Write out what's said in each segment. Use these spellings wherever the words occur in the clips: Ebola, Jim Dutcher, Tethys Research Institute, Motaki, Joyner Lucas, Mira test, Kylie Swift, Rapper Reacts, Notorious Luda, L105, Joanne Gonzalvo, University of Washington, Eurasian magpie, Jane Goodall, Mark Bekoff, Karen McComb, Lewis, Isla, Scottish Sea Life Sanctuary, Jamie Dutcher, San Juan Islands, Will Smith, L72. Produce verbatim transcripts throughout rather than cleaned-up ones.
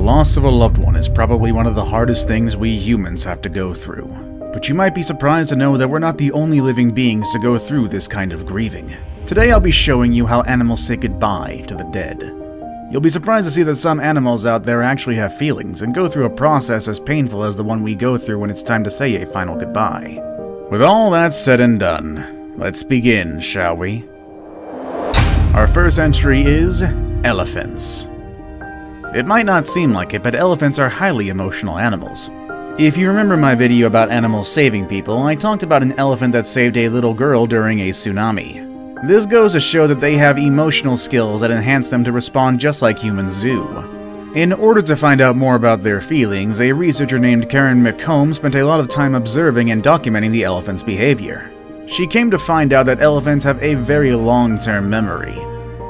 loss of a loved one is probably one of the hardest things we humans have to go through. But you might be surprised to know that we're not the only living beings to go through this kind of grieving. Today I'll be showing you how animals say goodbye to the dead. You'll be surprised to see that some animals out there actually have feelings and go through a process as painful as the one we go through when it's time to say a final goodbye. With all that said and done, let's begin, shall we? Our first entry is elephants. It might not seem like it, but elephants are highly emotional animals. If you remember my video about animals saving people, I talked about an elephant that saved a little girl during a tsunami. This goes to show that they have emotional skills that enhance them to respond just like humans do. In order to find out more about their feelings, a researcher named Karen McComb spent a lot of time observing and documenting the elephant's behavior. She came to find out that elephants have a very long-term memory.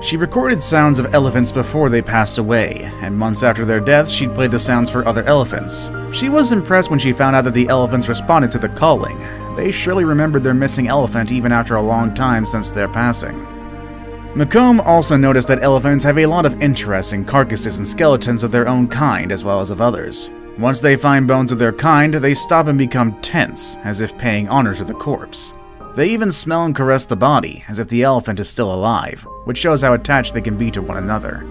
She recorded sounds of elephants before they passed away, and months after their deaths, she'd played the sounds for other elephants. She was impressed when she found out that the elephants responded to the calling. They surely remembered their missing elephant even after a long time since their passing. McComb also noticed that elephants have a lot of interesting carcasses and skeletons of their own kind as well as of others. Once they find bones of their kind, they stop and become tense, as if paying honor to the corpse. They even smell and caress the body, as if the elephant is still alive, which shows how attached they can be to one another.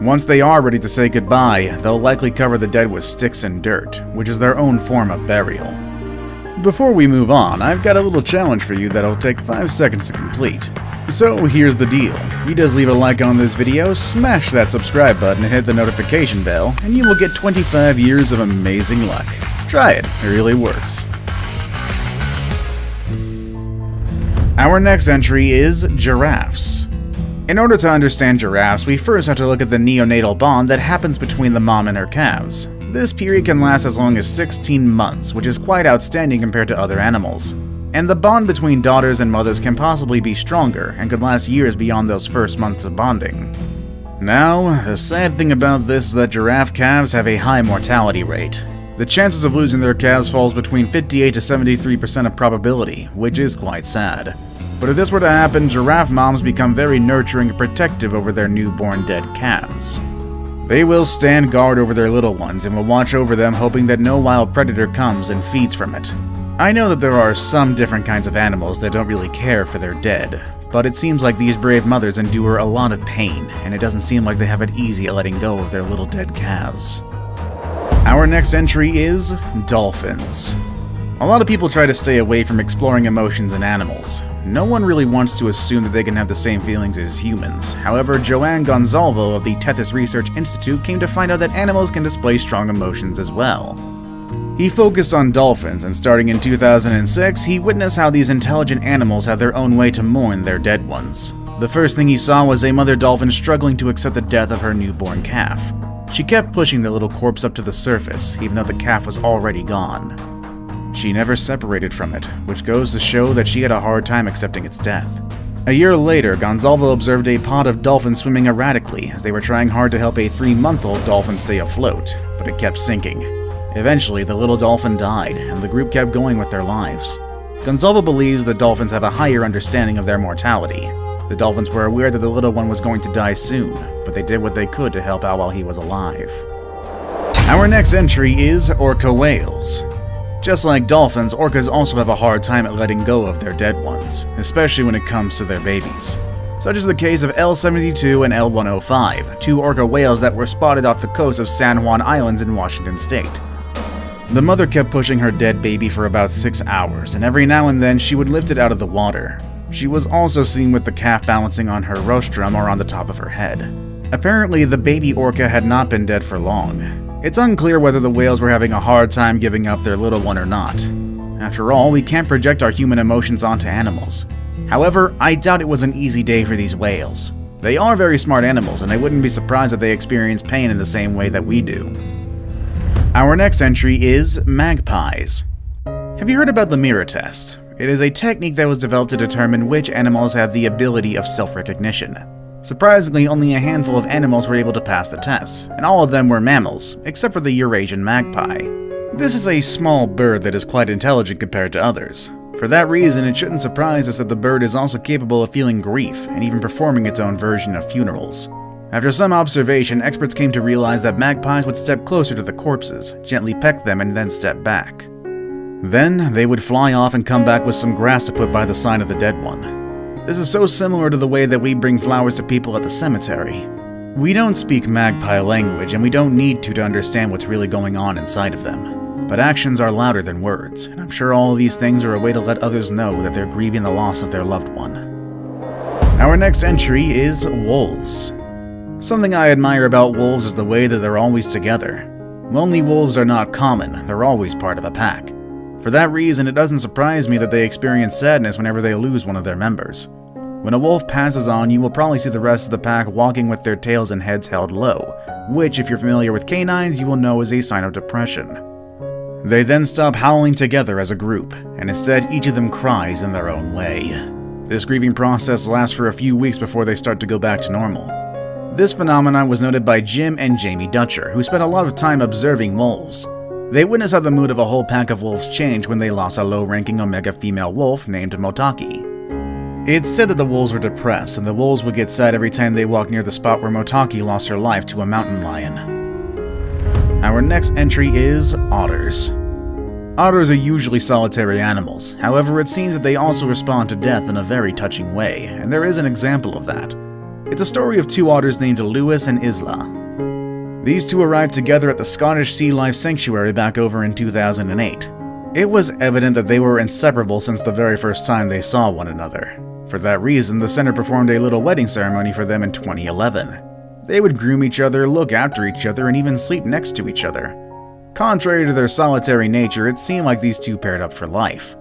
Once they are ready to say goodbye, they'll likely cover the dead with sticks and dirt, which is their own form of burial. Before we move on, I've got a little challenge for you that'll take five seconds to complete. So here's the deal. You just leave a like on this video, smash that subscribe button and hit the notification bell, and you will get twenty-five years of amazing luck. Try it, it really works. Our next entry is giraffes. In order to understand giraffes, we first have to look at the neonatal bond that happens between the mom and her calves. This period can last as long as sixteen months, which is quite outstanding compared to other animals. And the bond between daughters and mothers can possibly be stronger and could last years beyond those first months of bonding. Now, the sad thing about this is that giraffe calves have a high mortality rate. The chances of losing their calves falls between fifty-eight to seventy-three percent of probability, which is quite sad. But if this were to happen, giraffe moms become very nurturing and protective over their newborn dead calves. They will stand guard over their little ones and will watch over them, hoping that no wild predator comes and feeds from it. I know that there are some different kinds of animals that don't really care for their dead, but it seems like these brave mothers endure a lot of pain, and it doesn't seem like they have it easy at letting go of their little dead calves. Our next entry is dolphins. A lot of people try to stay away from exploring emotions in animals. No one really wants to assume that they can have the same feelings as humans. However, Joanne Gonzalvo of the Tethys Research Institute came to find out that animals can display strong emotions as well. He focused on dolphins, and starting in two thousand six, he witnessed how these intelligent animals have their own way to mourn their dead ones. The first thing he saw was a mother dolphin struggling to accept the death of her newborn calf. She kept pushing the little corpse up to the surface, even though the calf was already gone. She never separated from it, which goes to show that she had a hard time accepting its death. A year later, Gonzalvo observed a pod of dolphins swimming erratically as they were trying hard to help a three-month-old dolphin stay afloat, but it kept sinking. Eventually, the little dolphin died, and the group kept going with their lives. Gonzalvo believes that dolphins have a higher understanding of their mortality. The dolphins were aware that the little one was going to die soon, but they did what they could to help out while he was alive. Our next entry is orca whales. Just like dolphins, orcas also have a hard time at letting go of their dead ones, especially when it comes to their babies. Such is the case of L seventy-two and L one oh five, two orca whales that were spotted off the coast of San Juan Islands in Washington state. The mother kept pushing her dead baby for about six hours, and every now and then she would lift it out of the water. She was also seen with the calf balancing on her rostrum or on the top of her head. Apparently, the baby orca had not been dead for long. It's unclear whether the whales were having a hard time giving up their little one or not. After all, we can't project our human emotions onto animals. However, I doubt it was an easy day for these whales. They are very smart animals, and I wouldn't be surprised if they experience pain in the same way that we do. Our next entry is magpies. Have you heard about the Mira test? It is a technique that was developed to determine which animals have the ability of self-recognition. Surprisingly, only a handful of animals were able to pass the test, and all of them were mammals, except for the Eurasian magpie. This is a small bird that is quite intelligent compared to others. For that reason, it shouldn't surprise us that the bird is also capable of feeling grief and even performing its own version of funerals. After some observation, experts came to realize that magpies would step closer to the corpses, gently peck them, and then step back. Then, they would fly off and come back with some grass to put by the side of the dead one. This is so similar to the way that we bring flowers to people at the cemetery. We don't speak magpie language, and we don't need to to understand what's really going on inside of them. But actions are louder than words, and I'm sure all of these things are a way to let others know that they're grieving the loss of their loved one. Our next entry is wolves. Something I admire about wolves is the way that they're always together. Lonely wolves are not common, they're always part of a pack. For that reason, it doesn't surprise me that they experience sadness whenever they lose one of their members. When a wolf passes on, you will probably see the rest of the pack walking with their tails and heads held low, which, if you're familiar with canines, you will know is a sign of depression. They then stop howling together as a group, and instead each of them cries in their own way. This grieving process lasts for a few weeks before they start to go back to normal. This phenomenon was noted by Jim and Jamie Dutcher, who spent a lot of time observing wolves. They witnessed how the mood of a whole pack of wolves changed when they lost a low-ranking omega female wolf named Motaki. It's said that the wolves were depressed, and the wolves would get sad every time they walked near the spot where Motaki lost her life to a mountain lion. Our next entry is otters. Otters are usually solitary animals, however it seems that they also respond to death in a very touching way, and there is an example of that. It's a story of two otters named Lewis and Isla. These two arrived together at the Scottish Sea Life Sanctuary back over in two thousand eight. It was evident that they were inseparable since the very first time they saw one another. For that reason, the center performed a little wedding ceremony for them in twenty eleven. They would groom each other, look after each other, and even sleep next to each other. Contrary to their solitary nature, it seemed like these two paired up for life.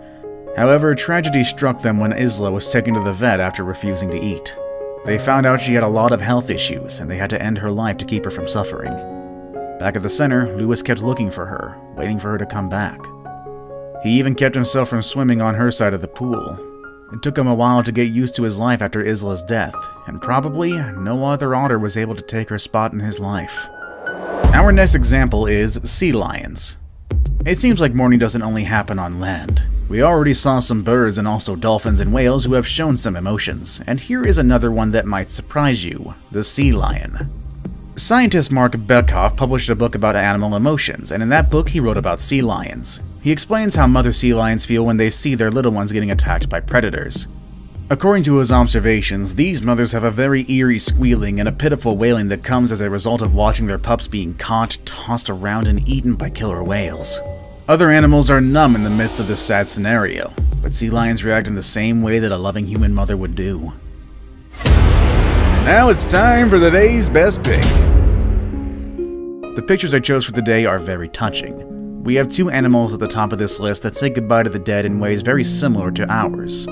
However, tragedy struck them when Isla was taken to the vet after refusing to eat. They found out she had a lot of health issues, and they had to end her life to keep her from suffering. Back at the center, Lewis kept looking for her, waiting for her to come back. He even kept himself from swimming on her side of the pool. It took him a while to get used to his life after Isla's death, and probably no other otter was able to take her spot in his life. Our next example is sea lions. It seems like mourning doesn't only happen on land. We already saw some birds and also dolphins and whales who have shown some emotions, and here is another one that might surprise you, the sea lion. Scientist Mark Bekoff published a book about animal emotions, and in that book he wrote about sea lions. He explains how mother sea lions feel when they see their little ones getting attacked by predators. According to his observations, these mothers have a very eerie squealing and a pitiful wailing that comes as a result of watching their pups being caught, tossed around, and eaten by killer whales. Other animals are numb in the midst of this sad scenario, but sea lions react in the same way that a loving human mother would do. Now it's time for the day's best pick. The pictures I chose for today are very touching. We have two animals at the top of this list that say goodbye to the dead in ways very similar to ours.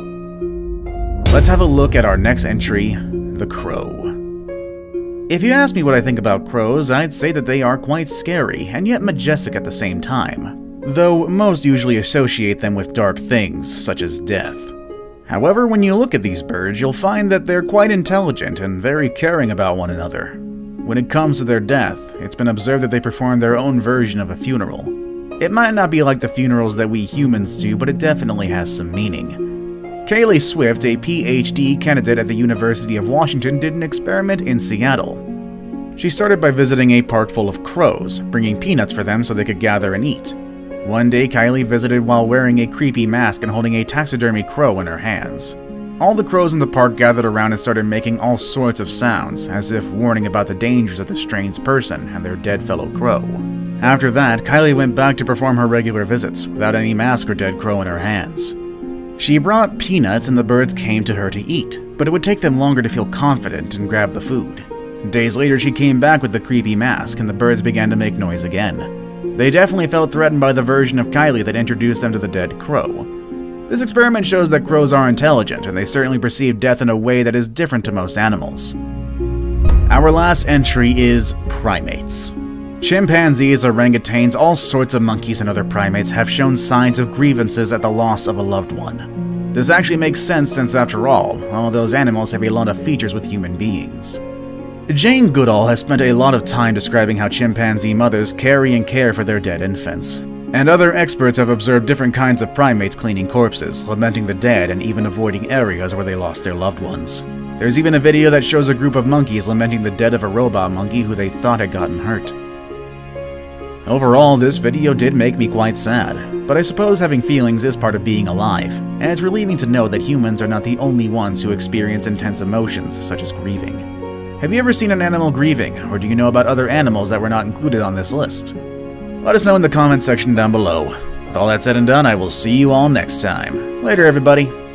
Let's have a look at our next entry, the crow. If you ask me what I think about crows, I'd say that they are quite scary, and yet majestic at the same time, though most usually associate them with dark things, such as death. However, when you look at these birds, you'll find that they're quite intelligent and very caring about one another. When it comes to their death, it's been observed that they perform their own version of a funeral. It might not be like the funerals that we humans do, but it definitely has some meaning. Kylie Swift, a PhD candidate at the University of Washington, did an experiment in Seattle. She started by visiting a park full of crows, bringing peanuts for them so they could gather and eat. One day, Kylie visited while wearing a creepy mask and holding a taxidermy crow in her hands. All the crows in the park gathered around and started making all sorts of sounds, as if warning about the dangers of the strange person and their dead fellow crow. After that, Kylie went back to perform her regular visits, without any mask or dead crow in her hands. She brought peanuts and the birds came to her to eat, but it would take them longer to feel confident and grab the food. Days later, she came back with the creepy mask and the birds began to make noise again. They definitely felt threatened by the version of Kylie that introduced them to the dead crow. This experiment shows that crows are intelligent, and they certainly perceive death in a way that is different to most animals. Our last entry is primates. Chimpanzees, orangutans, all sorts of monkeys and other primates have shown signs of grievances at the loss of a loved one. This actually makes sense since, after all, all those animals have a lot of features with human beings. Jane Goodall has spent a lot of time describing how chimpanzee mothers carry and care for their dead infants. And other experts have observed different kinds of primates cleaning corpses, lamenting the dead, and even avoiding areas where they lost their loved ones. There's even a video that shows a group of monkeys lamenting the death of a robot monkey who they thought had gotten hurt. Overall, this video did make me quite sad, but I suppose having feelings is part of being alive, and it's relieving to know that humans are not the only ones who experience intense emotions, such as grieving. Have you ever seen an animal grieving, or do you know about other animals that were not included on this list? Let us know in the comments section down below. With all that said and done, I will see you all next time. Later, everybody.